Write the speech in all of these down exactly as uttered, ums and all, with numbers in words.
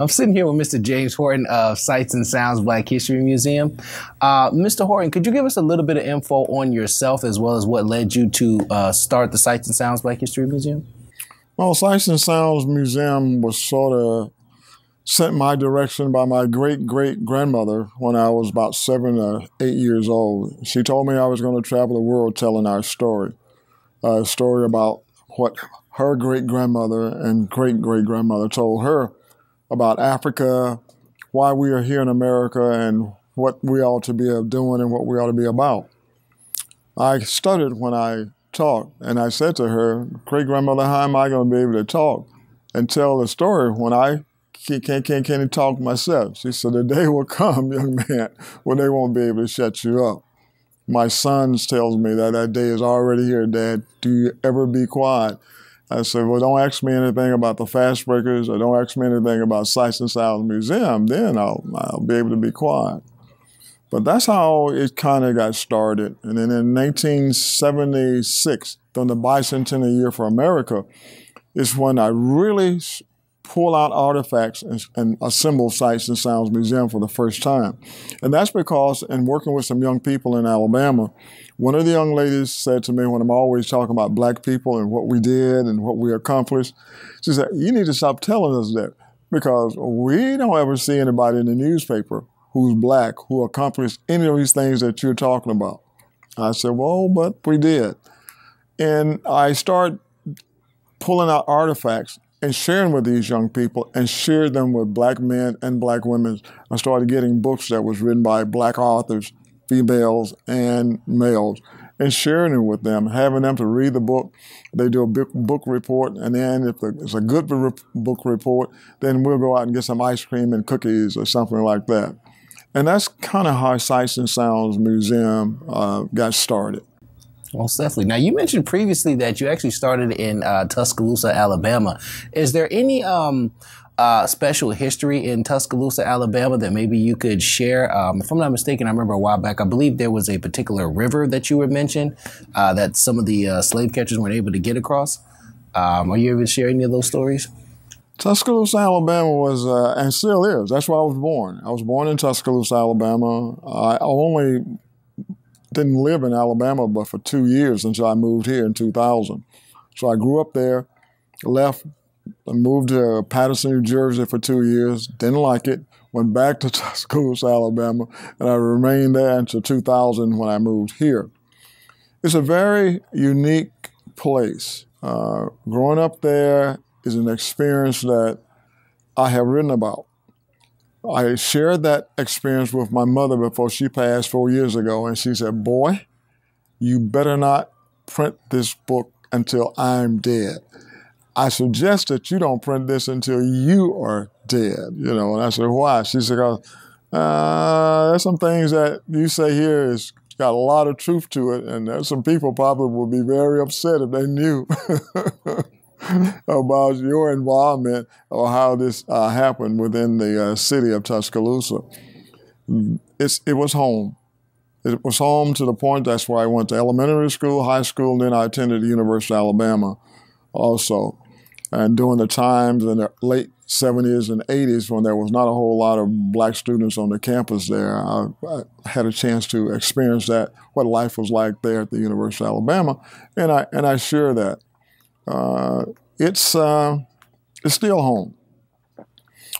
I'm sitting here with Mister James Horton of Sights and Sounds Black History Museum. Uh, Mister Horton, could you give us a little bit of info on yourself as well as what led you to uh, start the Sights and Sounds Black History Museum? Well, Sights and Sounds Museum was sort of sent my direction by my great-great-grandmother when I was about seven or eight years old. She told me I was going to travel the world telling our story, a story about what her great-grandmother and great-great-grandmother told her about Africa, why we are here in America, and what we ought to be doing and what we ought to be about. I stuttered when I talked, and I said to her, great-grandmother, how am I going to be able to talk and tell the story when I can't, can't, can't talk myself? She said, the day will come, young man, when they won't be able to shut you up. My son tells me that that day is already here, Dad. Do you ever be quiet? I said, well, don't ask me anything about the Fastbreakers or don't ask me anything about Sights and Sounds Museum. Then I'll, I'll be able to be quiet. But that's how it kind of got started. And then in nineteen seventy-six, during the Bicentennial Year for America, is when I really pull out artifacts and, and assemble Sights and Sounds Museum for the first time. And that's because in working with some young people in Alabama, one of the young ladies said to me when I'm always talking about black people and what we did and what we accomplished, she said, you need to stop telling us that because we don't ever see anybody in the newspaper who's black who accomplished any of these things that you're talking about. I said, well, but we did. And I started pulling out artifacts and sharing with these young people and shared them with black men and black women. I started getting books that was written by black authors, females and males, and sharing it with them, having them to read the book. They do a book report, and then if it's a good book report, then we'll go out and get some ice cream and cookies or something like that. And that's kind of how Sights and Sounds Museum uh, got started. Most definitely. Now, you mentioned previously that you actually started in uh, Tuscaloosa, Alabama. Is there any um, uh, special history in Tuscaloosa, Alabama that maybe you could share? Um, if I'm not mistaken, I remember a while back, I believe there was a particular river that you had mentioned uh, that some of the uh, slave catchers weren't able to get across. Um, are you able to share any of those stories? Tuscaloosa, Alabama was, uh, and still is, that's where I was born. I was born in Tuscaloosa, Alabama. I only didn't live in Alabama, but for two years until I moved here in two thousand. So I grew up there, left, and moved to Paterson, New Jersey for two years, didn't like it, went back to Tuscaloosa, Alabama, and I remained there until two thousand when I moved here. It's a very unique place. Uh, growing up there is an experience that I have written about. I shared that experience with my mother before she passed four years ago, and she said, boy, you better not print this book until I'm dead. I suggest that you don't print this until you are dead, you know. And I said, why? She said, uh, there's some things that you say here is got a lot of truth to it, and there's some people probably would be very upset if they knew about your involvement or how this uh, happened within the uh, city of Tuscaloosa. It's, it was home. It was home to the point that's where I went to elementary school, high school, and then I attended the University of Alabama also. And during the times in the late seventies and eighties when there was not a whole lot of black students on the campus there, I, I had a chance to experience that, what life was like there at the University of Alabama, and I, and I share that. Uh, it's, uh, it's still home,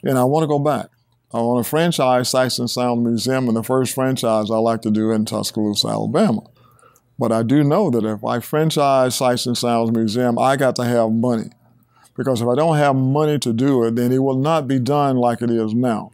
and I want to go back. I want to franchise Sights and Sounds Museum, and the first franchise I like to do in Tuscaloosa, Alabama. But I do know that if I franchise Sights and Sounds Museum, I got to have money, because if I don't have money to do it, then it will not be done like it is now.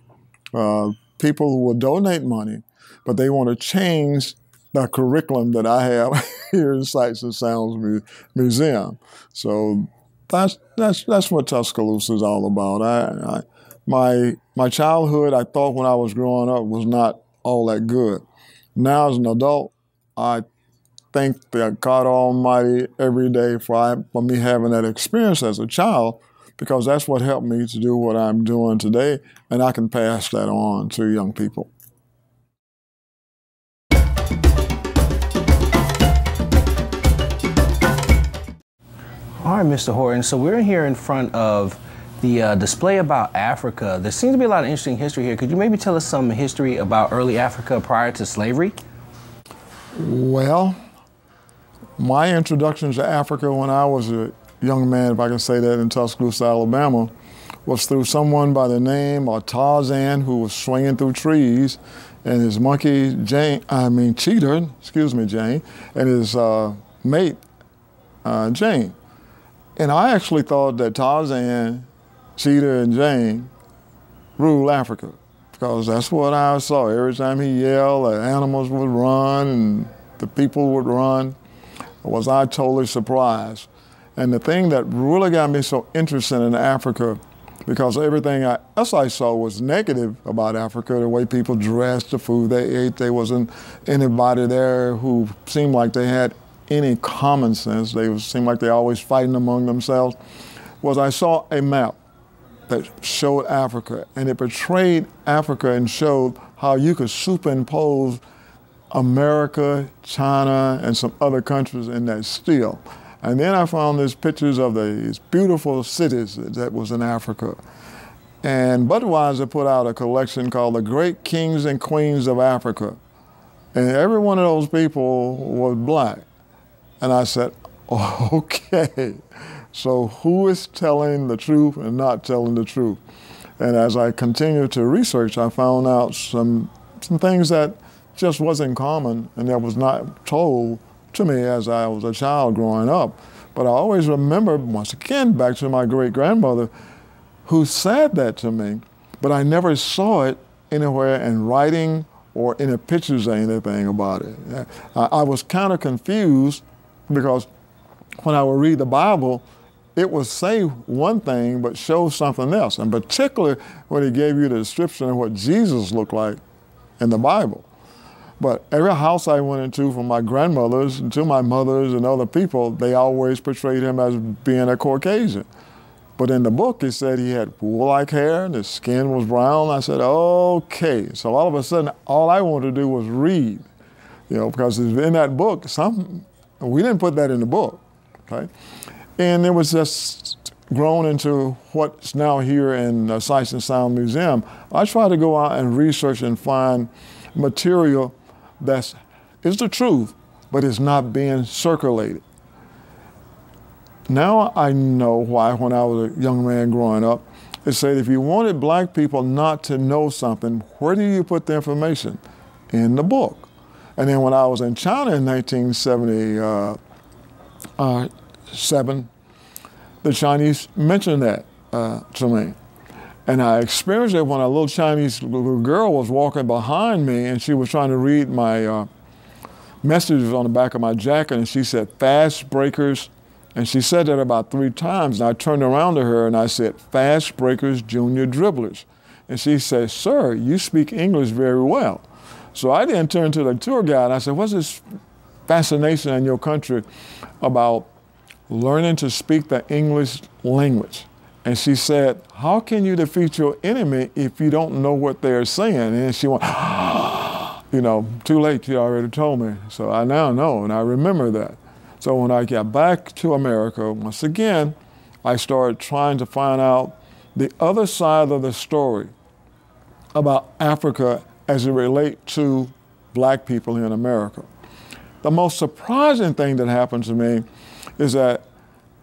Uh, people will donate money, but they want to change the curriculum that I have here in Sights and Sounds Museum. So that's that's that's what Tuscaloosa is all about. I, I my my childhood, I thought when I was growing up, was not all that good. Now as an adult, I thank the God Almighty every day for I, for me having that experience as a child, because that's what helped me to do what I'm doing today, and I can pass that on to young people. All right, Mister Horton, so we're here in front of the uh, display about Africa. There seems to be a lot of interesting history here. Could you maybe tell us some history about early Africa prior to slavery? Well, my introduction to Africa when I was a young man, if I can say that, in Tuscaloosa, Alabama, was through someone by the name of Tarzan, who was swinging through trees, and his monkey, Jane, I mean, Cheetah, excuse me, Jane, and his uh, mate, uh, Jane. And I actually thought that Tarzan, Cheetah, and Jane ruled Africa, because that's what I saw. Every time he yelled, the animals would run and the people would run. Was I totally surprised. And the thing that really got me so interested in Africa, because everything I, else I saw was negative about Africa, the way people dressed, the food they ate, there wasn't anybody there who seemed like they had any common sense. They seemed like they always fighting among themselves. Was I saw a map that showed Africa, and it portrayed Africa and showed how you could superimpose America, China, and some other countries in that still. And then I found these pictures of these beautiful cities that was in Africa. And Budweiser put out a collection called The Great Kings and Queens of Africa. And every one of those people was black. And I said, oh, okay, so who is telling the truth and not telling the truth? And as I continued to research, I found out some, some things that just wasn't common and that was not told to me as I was a child growing up. But I always remember, once again, back to my great-grandmother who said that to me, but I never saw it anywhere in writing or in the pictures or anything about it. I, I was kind of confused, because when I would read the Bible, it would say one thing but show something else, and particularly when it gave you the description of what Jesus looked like in the Bible. But every house I went into, from my grandmother's to my mother's and other people, they always portrayed him as being a Caucasian. But in the book, he said he had wool-like hair and his skin was brown. I said, okay. So all of a sudden, all I wanted to do was read, you know, because in that book, some, we didn't put that in the book, okay? And it was just grown into what's now here in the Sights and Sounds Museum. I try to go out and research and find material that's is the truth, but it's not being circulated. Now I know why, when I was a young man growing up, it said if you wanted black people not to know something, where do you put the information? In the book. And then when I was in China in nineteen seventy-seven, the Chinese mentioned that uh, to me. And I experienced it when a little Chinese little girl was walking behind me, and she was trying to read my uh, messages on the back of my jacket, and she said, Fastbreakers, and she said that about three times, and I turned around to her and I said, Fastbreakers, Junior Dribblers. And she said, sir, you speak English very well. So I then turned to the tour guide and I said, what's this fascination in your country about learning to speak the English language? And she said, how can you defeat your enemy if you don't know what they're saying? And she went, you know, too late, you already told me. So I now know, and I remember that. So when I got back to America, once again, I started trying to find out the other side of the story about Africa as it relates to black people here in America. The most surprising thing that happened to me is that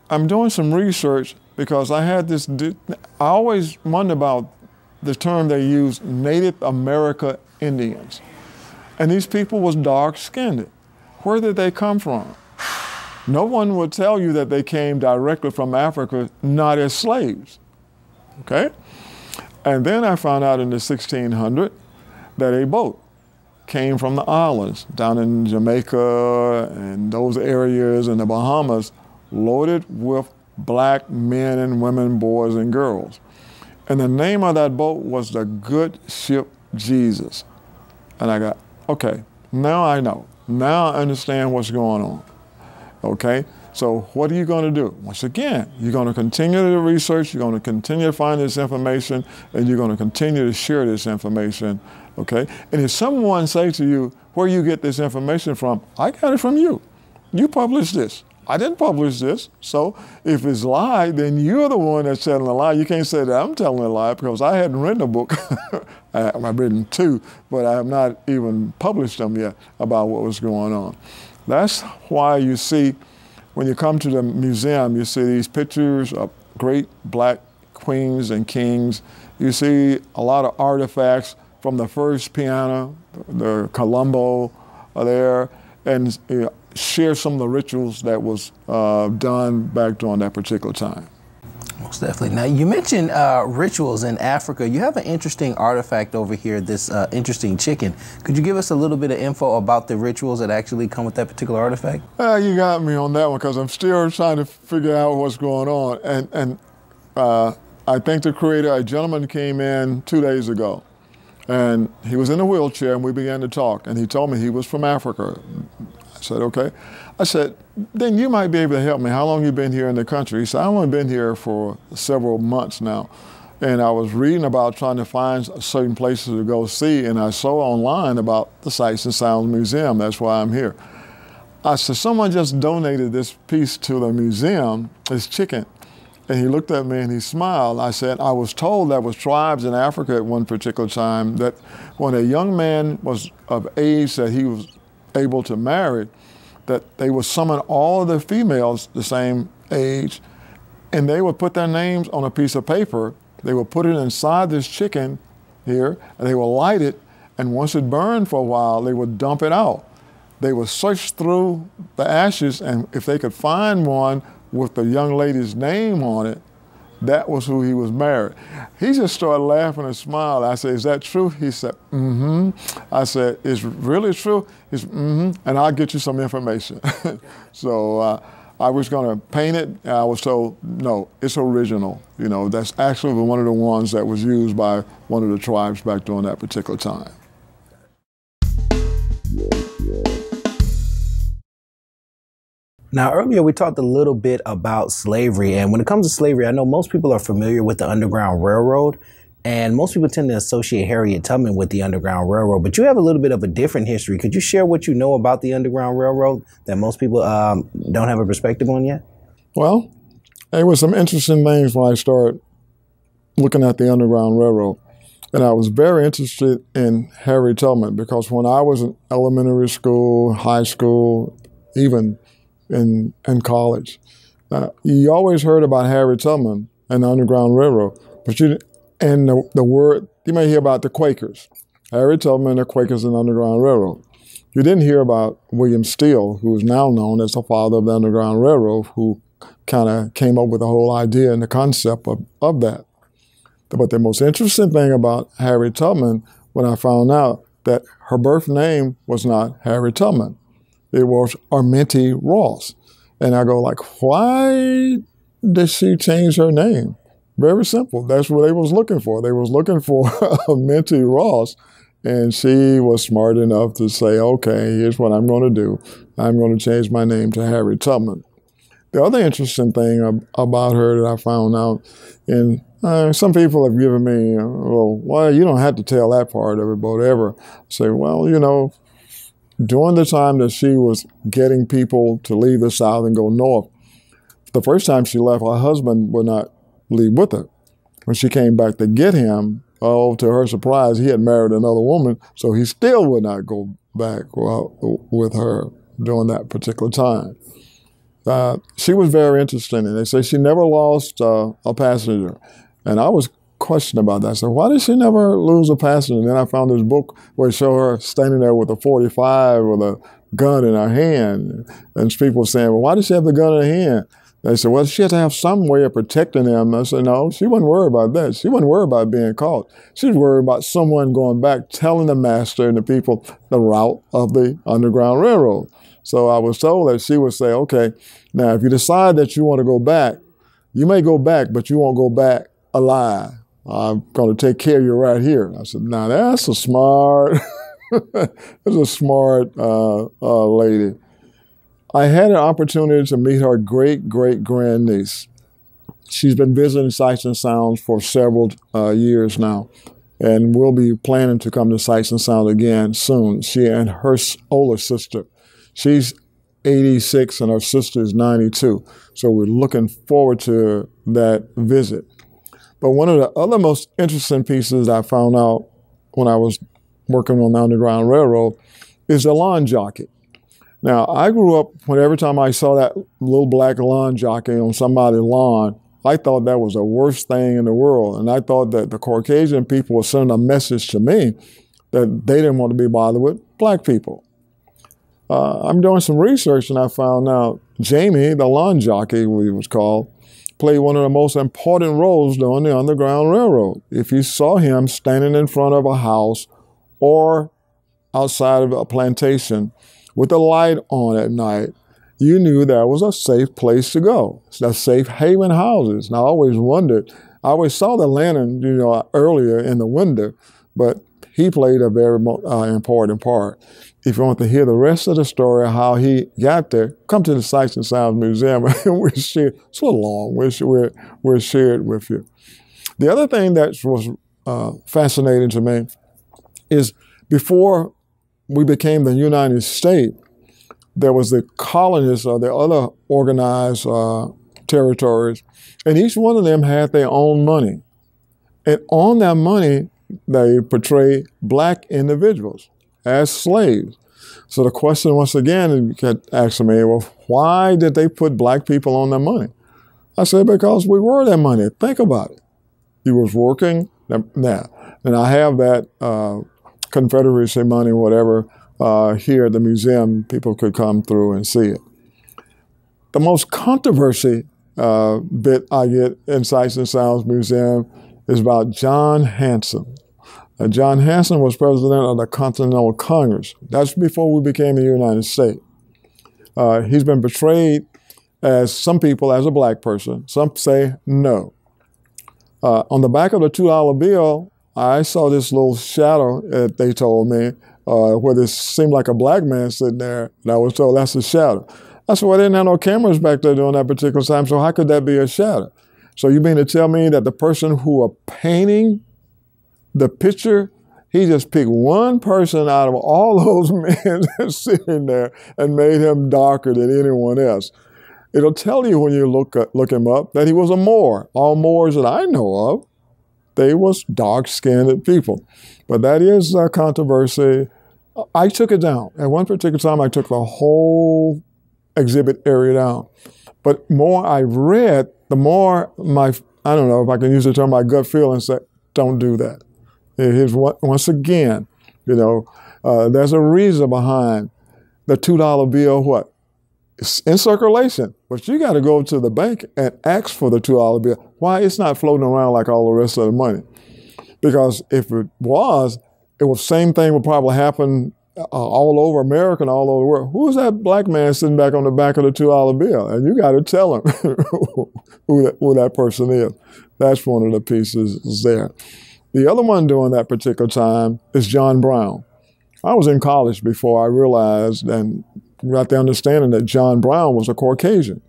I'm doing some research, because I had this, I always wonder about the term they use, Native America Indians. And these people was dark-skinned. Where did they come from? No one would tell you that they came directly from Africa, not as slaves, okay? And then I found out in the sixteen hundred that a boat came from the islands down in Jamaica and those areas in the Bahamas, loaded with black men and women, boys and girls. And the name of that boat was the Good Ship Jesus. And I got, okay, now I know. Now I understand what's going on, okay? So what are you going to do? Once again, you're going to continue to research, you're going to continue to find this information, and you're going to continue to share this information, okay? And if someone says to you, where you get this information from, I got it from you. You published this. I didn't publish this. So if it's lie, then you're the one that's telling a lie. You can't say that I'm telling a lie because I hadn't written a book. I've written two, but I have not even published them yet about what was going on. That's why you see, when you come to the museum, you see these pictures of great black queens and kings. You see a lot of artifacts from the first piano, the Colombo there, and you know, share some of the rituals that was uh, done back during that particular time. Most definitely. Now, you mentioned uh, rituals in Africa. You have an interesting artifact over here, this uh, interesting chicken. Could you give us a little bit of info about the rituals that actually come with that particular artifact? Uh, you got me on that one because I'm still trying to figure out what's going on. And, and uh, I think the creator, a gentleman came in two days ago, and he was in a wheelchair, and we began to talk. And he told me he was from Africa. I said, okay. I said, then you might be able to help me. How long you been here in the country? He said, I've only been here for several months now. And I was reading about trying to find certain places to go see, and I saw online about the Sights and Sounds Museum. That's why I'm here. I said, someone just donated this piece to the museum, this chicken. And he looked at me and he smiled. I said, I was told there was tribes in Africa at one particular time that when a young man was of age that he was able to marry, that they would summon all of the females the same age, and they would put their names on a piece of paper. They would put it inside this chicken here, and they would light it, and once it burned for a while, they would dump it out. They would search through the ashes, and if they could find one with the young lady's name on it, that was who he was married. He just started laughing and smiling. I said, is that true? He said, mm-hmm. I said, it's really true? He said, mm-hmm, and I'll get you some information. So uh, I was gonna paint it, and I was told, no, it's original. You know, that's actually one of the ones that was used by one of the tribes back during that particular time. Now, earlier we talked a little bit about slavery, and when it comes to slavery, I know most people are familiar with the Underground Railroad, and most people tend to associate Harriet Tubman with the Underground Railroad, but you have a little bit of a different history. Could you share what you know about the Underground Railroad that most people um, don't have a perspective on yet? Well, there were some interesting things when I started looking at the Underground Railroad, and I was very interested in Harriet Tubman because when I was in elementary school, high school, even In, in college. Uh, you always heard about Harriet Tubman and the Underground Railroad, but you and the, the word, you may hear about the Quakers, Harriet Tubman, the Quakers and the Underground Railroad. You didn't hear about William Steele, who is now known as the father of the Underground Railroad, who kind of came up with the whole idea and the concept of, of that. But the most interesting thing about Harriet Tubman, when I found out that her birth name was not Harriet Tubman, it was Minty Ross. And I go like, why did she change her name? Very simple. That's what they was looking for. They was looking for Minty Ross. And she was smart enough to say, okay, here's what I'm going to do. I'm going to change my name to Harriet Tubman. The other interesting thing about her that I found out, and uh, some people have given me, well, well, you don't have to tell that part of it, but whatever. I say, well, you know, during the time that she was getting people to leave the South and go north, the first time she left, her husband would not leave with her. When she came back to get him, oh, to her surprise, he had married another woman, so he still would not go back with her during that particular time. Uh, she was very interesting, and they say she never lost uh, a passenger. And I was question about that. So why did she never lose a passenger? And then I found this book where it showed her standing there with a forty-five with a gun in her hand. And people were saying, well, why did she have the gun in her hand? They said, well, she had to have some way of protecting them. I said, no, she wasn't worried about that. She wasn't worried about being caught. She was worried about someone going back, telling the master and the people the route of the Underground Railroad. So I was told that she would say, okay, now if you decide that you want to go back, you may go back, but you won't go back alive. I'm going to take care of you right here. And I said, now that's a smart, that's a smart uh, uh, lady. I had an opportunity to meet her great, great grandniece. She's been visiting Sights and Sounds for several uh, years now, and we'll be planning to come to Sights and Sounds again soon. She and her older sister, she's eighty-six and her sister is ninety-two. So we're looking forward to that visit. But one of the other most interesting pieces I found out when I was working on the Underground Railroad is the lawn jockey. Now, I grew up, when every time I saw that little black lawn jockey on somebody's lawn, I thought that was the worst thing in the world. And I thought that the Caucasian people were sending a message to me that they didn't want to be bothered with black people. Uh, I'm doing some research and I found out Jamie, the lawn jockey, what he was called, played one of the most important roles during the Underground Railroad. If you saw him standing in front of a house or outside of a plantation, with a light on at night, you knew that was a safe place to go. That's safe haven houses. And I always wondered, I always saw the lantern, you know, earlier in the window, but he played a very uh, important part. If you want to hear the rest of the story of how he got there, come to the Sights and Sounds Museum. we're shared, it's a little long, we're, we're shared with you. The other thing that was uh, fascinating to me is before we became the United States, there was the colonists or the other organized uh, territories, and each one of them had their own money. And on that money, they portrayed black individuals as slaves. So the question once again, you kept asking me, well, why did they put black people on their money? I said, because we were their money. Think about it. You was working now. And I have that uh, Confederacy money, whatever, uh, here at the museum, people could come through and see it. The most controversy uh, bit I get in Sights and Sounds Museum is about John Hanson. Uh, John Hanson was president of the Continental Congress. That's before we became the United States. Uh, he's been portrayed as some people as a black person. Some say no. Uh, on the back of the two dollar bill, I saw this little shadow that they told me, uh, where this seemed like a black man sitting there, and I was told that's a shadow. I said, well, they didn't have no cameras back there during that particular time, so how could that be a shadow? So you mean to tell me that the person who are painting the picture, he just picked one person out of all those men that's sitting there and made him darker than anyone else? It'll tell you when you look, look him up that he was a Moor. All Moors that I know of, they was dark-skinned people. But that is a controversy. I took it down. At one particular time, I took the whole exhibit area down. But more I read, the more my, I don't know if I can use the term, my gut feeling said, don't do that. It is, once again, you know, uh, there's a reason behind the two dollar bill, what? It's in circulation, but you got to go to the bank and ask for the two dollar bill. Why? It's not floating around like all the rest of the money. Because if it was, it was same thing would probably happen uh, all over America and all over the world. Who's that black man sitting back on the back of the two dollar bill? And you got to tell him who, that, who that person is. That's one of the pieces there. The other one during that particular time is John Brown. I was in college before I realized and got the understanding that John Brown was a Caucasian,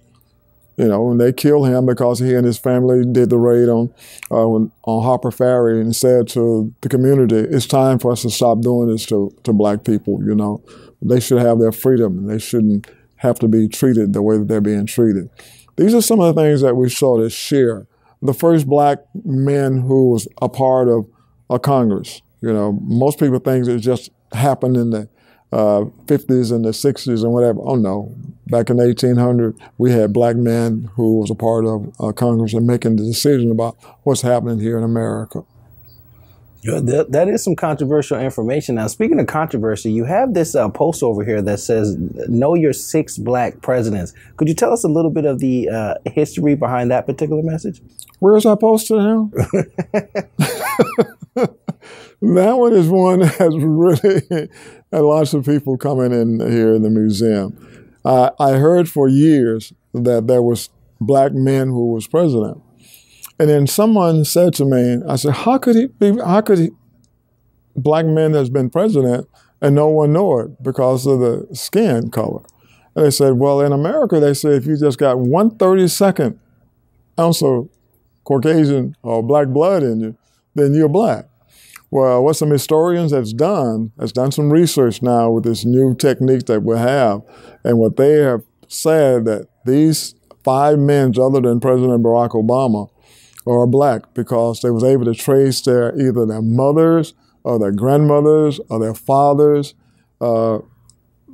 you know, and they killed him because he and his family did the raid on, uh, on Harper Ferry and said to the community, it's time for us to stop doing this to, to black people, you know. They should have their freedom and they shouldn't have to be treated the way that they're being treated. These are some of the things that we saw to share. The first black man who was a part of a Congress, you know, most people think it just happened in the Uh, fifties and the sixties and whatever. Oh no, back in eighteen hundred, we had black men who was a part of uh, Congress and making the decision about what's happening here in America. Yeah, th that is some controversial information. Now, speaking of controversy, you have this uh, post over here that says, know your six black presidents. Could you tell us a little bit of the uh, history behind that particular message? Where is that poster now? That one is one that's really had lots of people coming in here in the museum. Uh, I heard for years that there was black man who was president. And then someone said to me, I said, how could he be, how could he, black man that's been president and no one know it because of the skin color? And they said, well, in America, they say if you just got one thirty-second ounce of Caucasian or black blood in you, then you're black. Well, what some historians have done, has done some research now with this new technique that we have, and what they have said that these five men other than President Barack Obama are black because they was able to trace their either their mothers or their grandmothers or their fathers uh,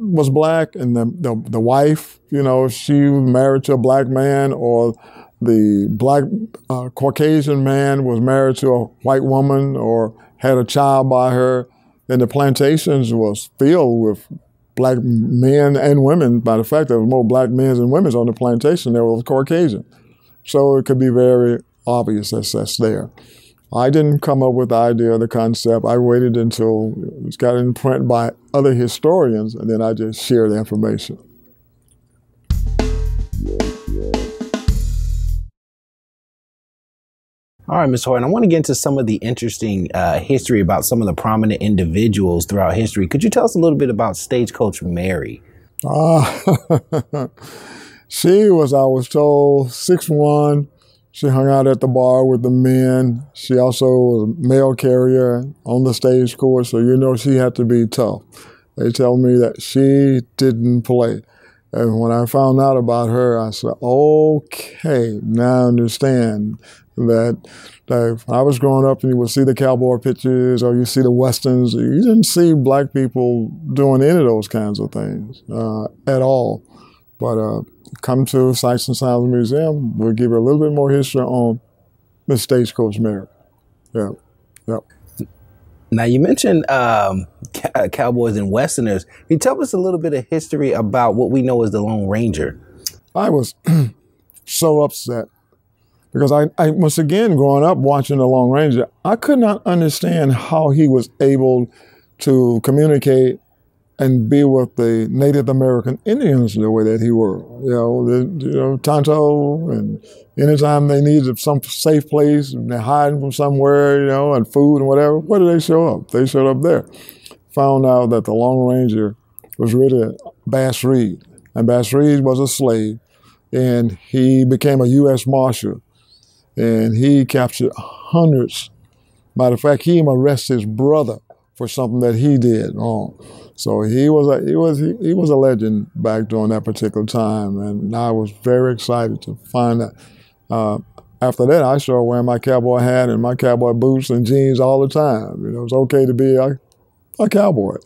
was black, and the, the, the wife, you know, she was married to a black man, or the black uh, Caucasian man was married to a white woman or had a child by her, and the plantations was filled with black men and women. By the fact, there was more black men and women on the plantation than there was Caucasian. So it could be very obvious that that's there. I didn't come up with the idea or the concept. I waited until it got in print by other historians, and then I just shared the information. All right, Miz Horton, I want to get into some of the interesting uh, history about some of the prominent individuals throughout history. Could you tell us a little bit about Stagecoach Mary? Uh, she was, I was told, six one. She hung out at the bar with the men. She also was a mail carrier on the stagecoach, so you know she had to be tough. They tell me that she didn't play. And when I found out about her, I said, okay, now I understand that, that I was growing up and you would see the cowboy pictures or you see the Westerns. You didn't see black people doing any of those kinds of things uh, at all. But uh, come to Sights and Sounds Museum, we'll give you a little bit more history on Miss Stagecoach Mary. Yeah, yeah. Now, you mentioned um, ca cowboys and Westerners. Can you tell us a little bit of history about what we know as the Lone Ranger? I was so upset because I, I, once again, growing up watching the Lone Ranger, I could not understand how he was able to communicate and be with the Native American Indians the way that he were. You know, the, you know, Tonto, and anytime they needed some safe place and they're hiding from somewhere, you know, and food and whatever, where did they show up? They showed up there. Found out that the Lone Ranger was really Bass Reed, and Bass Reed was a slave, and he became a U S Marshal, and he captured hundreds. Matter of fact, he even arrested his brother for something that he did wrong. So he was a he was he, he was a legend back during that particular time, and I was very excited to find that. Uh, after that, I started wearing my cowboy hat and my cowboy boots and jeans all the time. You know, it was okay to be a, a cowboy.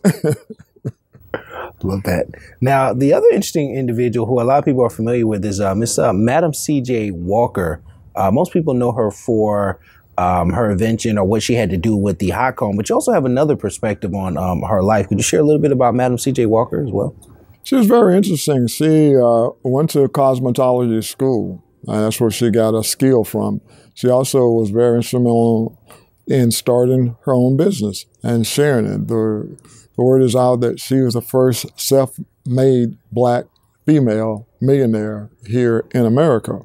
Love that. Now, the other interesting individual who a lot of people are familiar with is uh, Miss uh, Madam C J Walker. Uh, most people know her for Um, her invention or what she had to do with the hot comb, but you also have another perspective on um, her life. Could you share a little bit about Madam C J Walker as well? She was very interesting. She uh, went to cosmetology school, and that's where she got her skill from. She also was very instrumental in starting her own business and sharing it. The, the word is out that she was the first self-made black female millionaire here in America.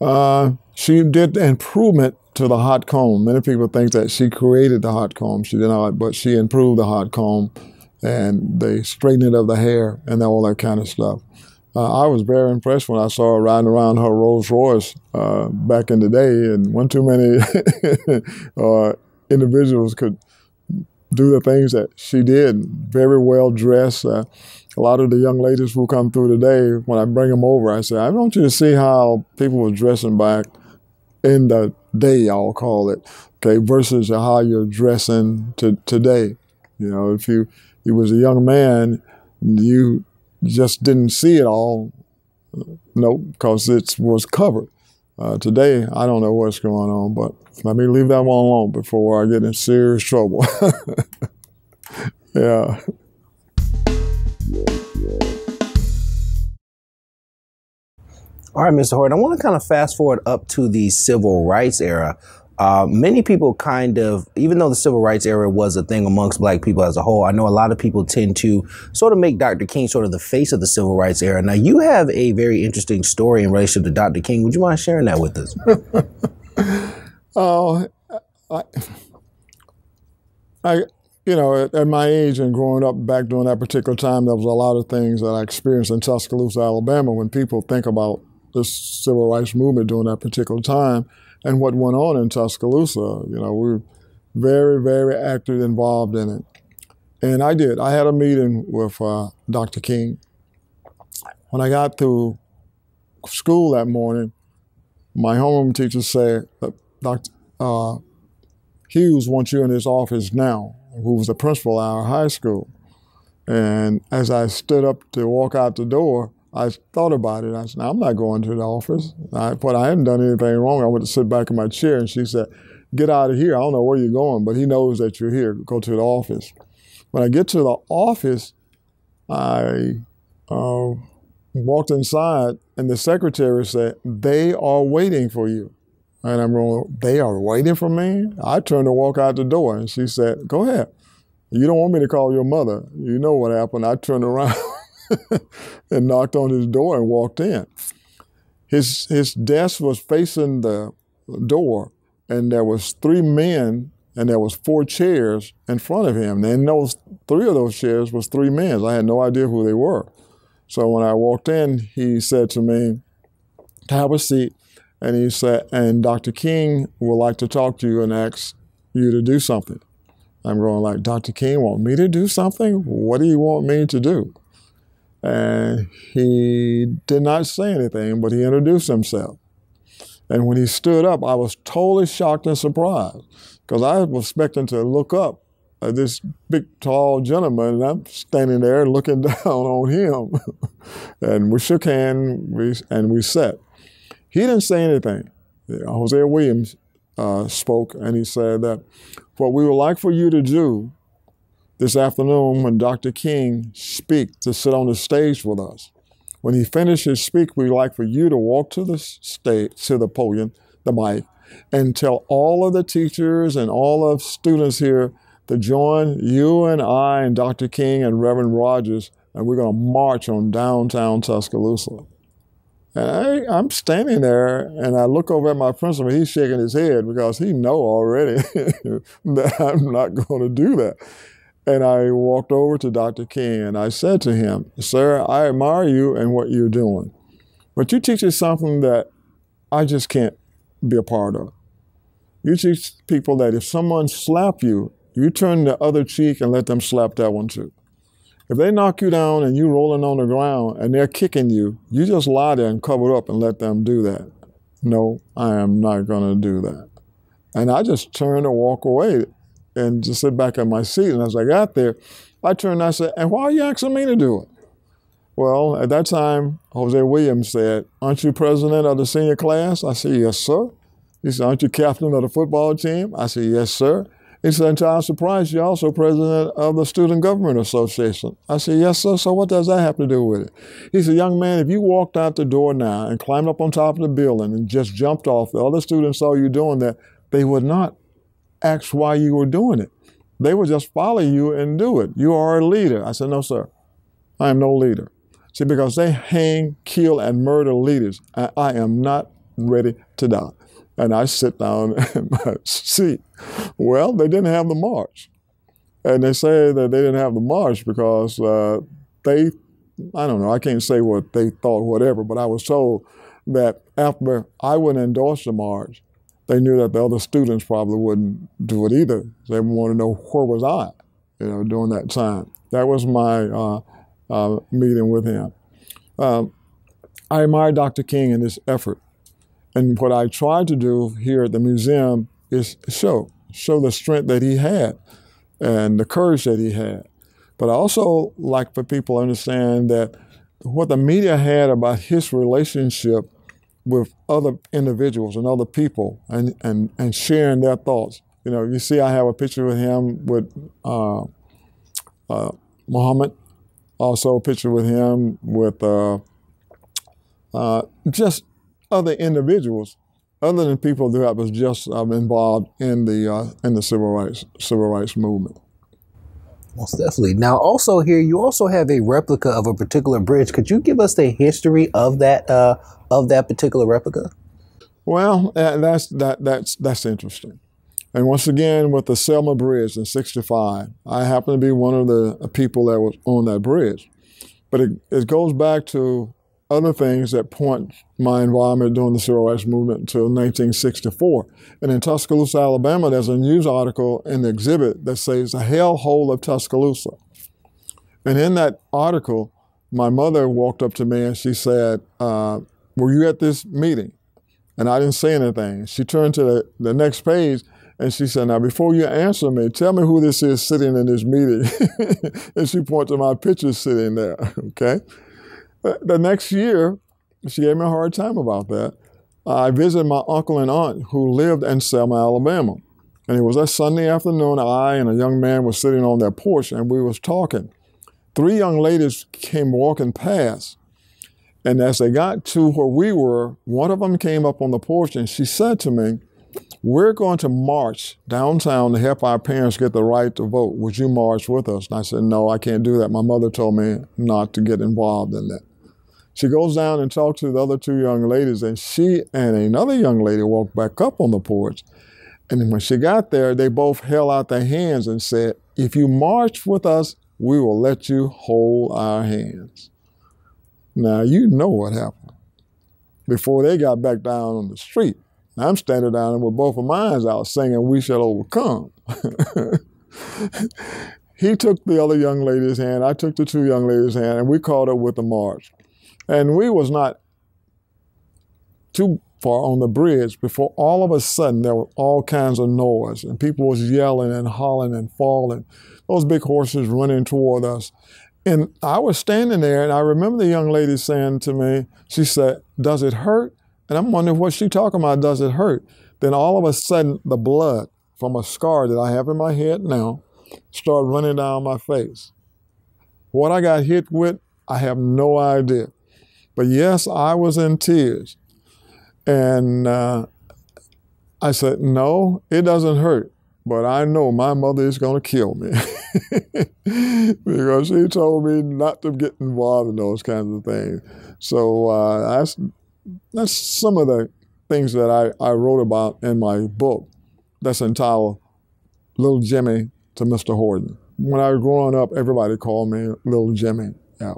Uh, she did improvement to the hot comb. Many people think that she created the hot comb. She did not, but she improved the hot comb and the straightening of the hair and all that kind of stuff. Uh, I was very impressed when I saw her riding around her Rolls Royce uh, back in the day, and one too many uh, individuals could do the things that she did. Very well dressed. Uh, a lot of the young ladies who come through today, when I bring them over, I say, I want you to see how people were dressing back in the day, I'll call it, okay, versus how you're dressing to, today. You know, if you, you was a young man, you just didn't see it all, nope, because it was covered. Uh, today, I don't know what's going on, but let me leave that one alone before I get in serious trouble. Yeah. All right, Mister Horton, I want to kind of fast forward up to the civil rights era. Uh, many people kind of, even though the civil rights era was a thing amongst black people as a whole, I know a lot of people tend to sort of make Doctor King sort of the face of the civil rights era. Now, you have a very interesting story in relation to Doctor King. Would you mind sharing that with us? Oh, I, I, you know, at, at my age and growing up back during that particular time, there was a lot of things that I experienced in Tuscaloosa, Alabama, when people think about this civil rights movement during that particular time. And what went on in Tuscaloosa, you know, we were very, very actively involved in it. And I did. I had a meeting with uh, Doctor King. When I got to school that morning, my homeroom teacher said, Doctor Uh, Hughes wants you in his office now, who was the principal at our high school. And as I stood up to walk out the door, I thought about it. I said, no, I'm not going to the office. I, but I hadn't done anything wrong. I went to sit back in my chair, and she said, get out of here. I don't know where you're going, but he knows that you're here. Go to the office. When I get to the office, I uh, walked inside, and the secretary said, they are waiting for you. And I'm going, they are waiting for me? I turned to walk out the door, and she said, go ahead. You don't want me to call your mother. You know what happened. I turned around. and knocked on his door and walked in. His his desk was facing the door, and there was three men, and there was four chairs in front of him. And those three of those chairs was three men. I had no idea who they were. So when I walked in, he said to me, have a seat. And he said, and Doctor King would like to talk to you and ask you to do something. I'm going like, Doctor King want me to do something? What do you want me to do? And he did not say anything, but he introduced himself. And when he stood up, I was totally shocked and surprised, because I was expecting to look up at this big, tall gentleman, and I'm standing there looking down on him. And we shook hands, and we sat. He didn't say anything. Jose Williams uh, spoke, and he said that what we would like for you to do this afternoon, when Doctor King speaks, to sit on the stage with us. When he finishes speak, we'd like for you to walk to the stage, to the podium, the mic, and tell all of the teachers and all of students here to join you and I and Doctor King and Reverend Rogers, and we're going to march on downtown Tuscaloosa. And I, I'm standing there, and I look over at my principal. He's shaking his head because he know already that I'm not going to do that. And I walked over to Doctor King, and I said to him, sir, I admire you and what you're doing, but you teach us something that I just can't be a part of. You teach people that if someone slaps you, you turn the other cheek and let them slap that one too. If they knock you down and you're rolling on the ground and they're kicking you, you just lie there and cover up and let them do that. No, I am not going to do that. And I just turned and walk away and just sit back in my seat. And as I got there, I turned and I said, and why are you asking me to do it? Well, at that time, Jose Williams said, aren't you president of the senior class? I said, yes, sir. He said, aren't you captain of the football team? I said, yes, sir. He said, and to our surprise, you're also president of the Student Government Association. I said, yes, sir. So what does that have to do with it? He said, young man, if you walked out the door now and climbed up on top of the building and just jumped off, the other students saw you doing that, they would not ask why you were doing it. They would just follow you and do it. You are a leader. I said, no, sir. I am no leader. See, because they hang, kill, and murder leaders. I, I am not ready to die. And I sit down in my seat. Well, they didn't have the march. And they say that they didn't have the march because uh, they, I don't know, I can't say what they thought, whatever, but I was told that after I wouldn't endorse the march, they knew that the other students probably wouldn't do it either. They wanted to know where was I, you know, during that time. That was my uh, uh, meeting with him. Um, I admire Doctor King in his effort. And what I tried to do here at the museum is show, show the strength that he had and the courage that he had. But I also like for people to understand that what the media had about his relationship with other individuals and other people and, and, and sharing their thoughts. You know, you see I have a picture with him with uh, uh, Muhammad, also a picture with him with uh, uh, just other individuals other than people that was just uh, involved in the uh, in the civil rights civil rights movement. Most definitely. Now, also here, you also have a replica of a particular bridge. Could you give us the history of that uh, of that particular replica? Well, uh, that's that that's that's interesting. And once again, with the Selma Bridge in sixty-five, I happened to be one of the people that was on that bridge. But it, it goes back to other things that point my involvement during the civil rights movement to nineteen sixty-four. And in Tuscaloosa, Alabama, there's a news article in the exhibit that says, "The Hellhole of Tuscaloosa." And in that article, my mother walked up to me and she said, uh, "Were you at this meeting?" And I didn't say anything. She turned to the, the next page and she said, "Now, before you answer me, tell me who this is sitting in this meeting." And she pointed to my picture sitting there, okay? The next year, she gave me a hard time about that. I visited my uncle and aunt who lived in Selma, Alabama. And it was a Sunday afternoon, I and a young man was sitting on their porch and we was talking. Three young ladies came walking past. And as they got to where we were, one of them came up on the porch and she said to me, "We're going to march downtown to help our parents get the right to vote. Would you march with us?" And I said, "No, I can't do that. My mother told me not to get involved in that." She goes down and talks to the other two young ladies, and she and another young lady walked back up on the porch. And when she got there, they both held out their hands and said, "If you march with us, we will let you hold our hands." Now, you know what happened. Before they got back down on the street, I'm standing down there with both of my eyes out singing, "We Shall Overcome." He took the other young lady's hand, I took the two young ladies' hand, and we caught up with the march. And we was not too far on the bridge before all of a sudden there was all kinds of noise and people was yelling and hollering and falling, those big horses running toward us. And I was standing there and I remember the young lady saying to me, she said, "Does it hurt?" And I'm wondering what she's talking about, does it hurt? Then all of a sudden, the blood from a scar that I have in my head now started running down my face. What I got hit with, I have no idea. But yes, I was in tears. And uh, I said, "No, it doesn't hurt. But I know my mother is going to kill me." Because she told me not to get involved in those kinds of things. So uh, I that's some of the things that I, I wrote about in my book that's entitled "Little Jimmy to Mister Horton." When I was growing up, everybody called me Little Jimmy. Yeah.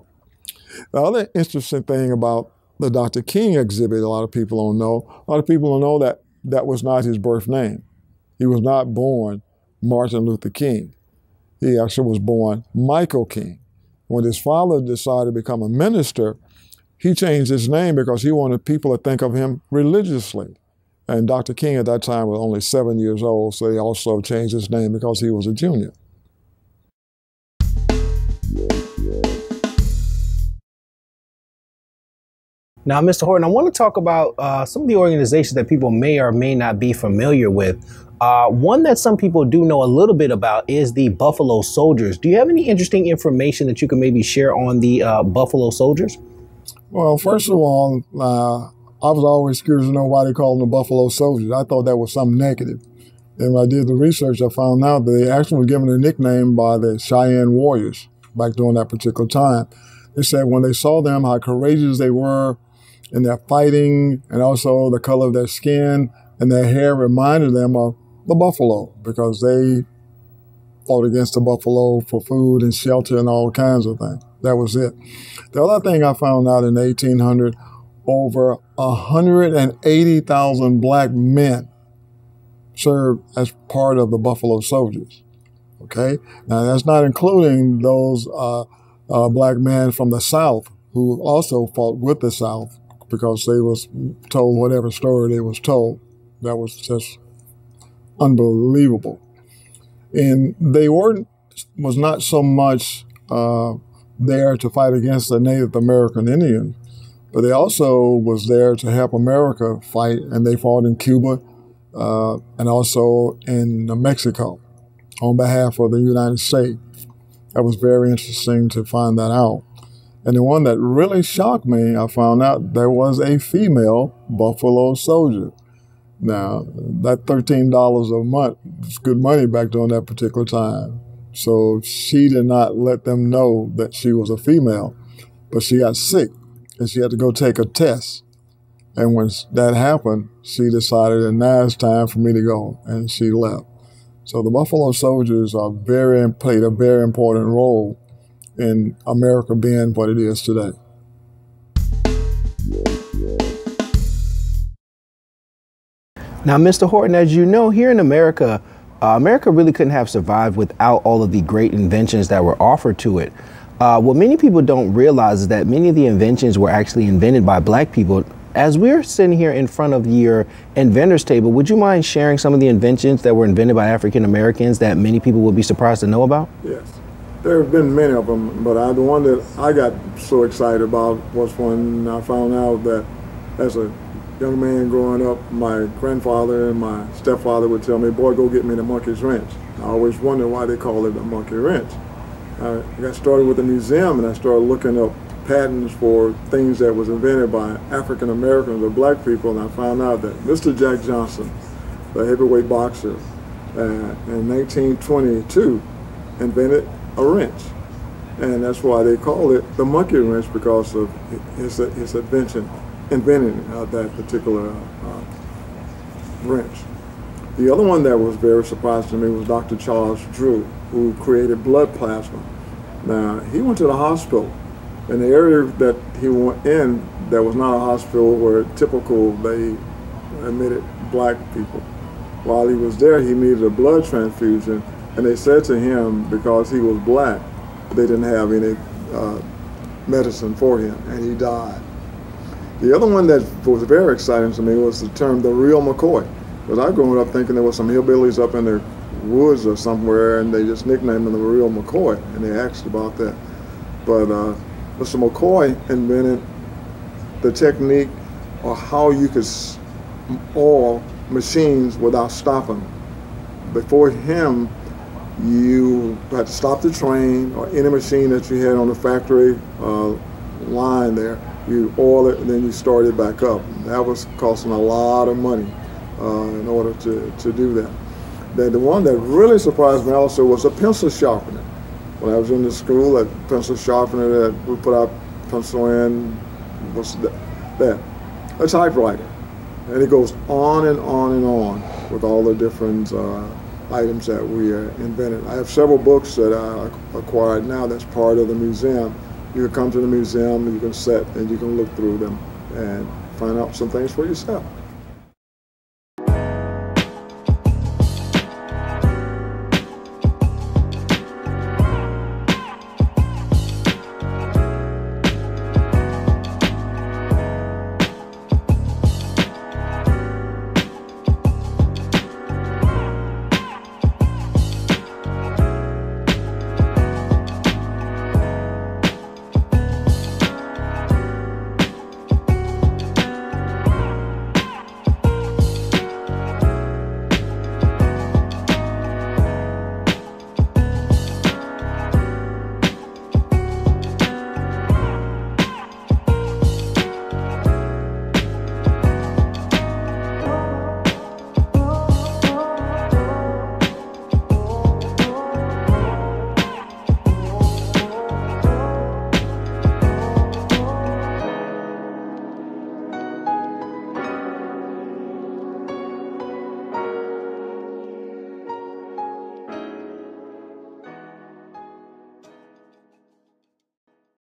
The other interesting thing about the Doctor King exhibit, a lot of people don't know, a lot of people don't know that that was not his birth name. He was not born Martin Luther King. He actually was born Michael King. When his father decided to become a minister, he changed his name because he wanted people to think of him religiously. And Doctor King at that time was only seven years old, so he also changed his name because he was a junior. Now, Mister Horton, I want to talk about uh, some of the organizations that people may or may not be familiar with. Uh, one that some people do know a little bit about is the Buffalo Soldiers. Do you have any interesting information that you can maybe share on the uh, Buffalo Soldiers? Well, first of all, uh, I was always curious to know why they called them the Buffalo Soldiers. I thought that was something negative. And when I did the research, I found out that they actually were given a nickname by the Cheyenne Warriors back during that particular time. They said when they saw them, how courageous they were in their fighting, and also the color of their skin and their hair reminded them of the buffalo because they fought against the buffalo for food and shelter and all kinds of things. That was it. The other thing I found out in eighteen hundred, over one hundred eighty thousand black men served as part of the Buffalo Soldiers. Okay? Now, that's not including those uh, uh, black men from the South who also fought with the South because they was told whatever story they was told. That was just unbelievable. And they weren't, was not so much... Uh, there to fight against the Native American Indians, but they also was there to help America fight, and they fought in Cuba uh, and also in Mexico on behalf of the United States. That was very interesting to find that out. And the one that really shocked me, I found out there was a female Buffalo Soldier. Now, that thirteen dollars a month was good money back during that particular time. So she did not let them know that she was a female, but she got sick and she had to go take a test. And when that happened, she decided that now it's time for me to go, and she left. So the Buffalo Soldiers are very played a very important role in America being what it is today. Now, Mister Horton, as you know, here in America, uh, America really couldn't have survived without all of the great inventions that were offered to it. Uh, what many people don't realize is that many of the inventions were actually invented by black people. As we're sitting here in front of your inventors table, would you mind sharing some of the inventions that were invented by African Americans that many people would be surprised to know about? Yes. There have been many of them, but I, the one that I got so excited about was when I found out that as a young man growing up, my grandfather and my stepfather would tell me, boy, go get me the monkey's wrench. I always wondered why they called it a monkey wrench. I got started with the museum and I started looking up patents for things that was invented by African Americans or black people, and I found out that Mister Jack Johnson, the heavyweight boxer, uh, in nineteen twenty-two invented a wrench. And that's why they call it the monkey wrench, because of his, his invention. inventing uh, that particular uh, wrench. The other one that was very surprising to me was Doctor Charles Drew, who created blood plasma. Now, he went to the hospital, and the area that he went in that was not a hospital where typical they admitted black people. While he was there, he needed a blood transfusion, and they said to him, because he was black, they didn't have any uh, medicine for him, and he died. The other one that was very exciting to me was the term, the real McCoy. Because I grew up thinking there were some hillbillies up in the woods or somewhere, and they just nicknamed him the real McCoy, and they asked about that. But uh, Mister McCoy invented the technique of how you could oil machines without stopping. Before him, you had to stop the train or any machine that you had on the factory uh, line there. You oil it, and then you start it back up. That was costing a lot of money uh, in order to, to do that. The, the one that really surprised me also was a pencil sharpener. When I was in the school, that pencil sharpener that we put our pencil in was that. A typewriter. And it goes on and on and on with all the different uh, items that we uh, invented. I have several books that I acquired now that's part of the museum. You can come to the museum, you can sit, and you can look through them and find out some things for yourself.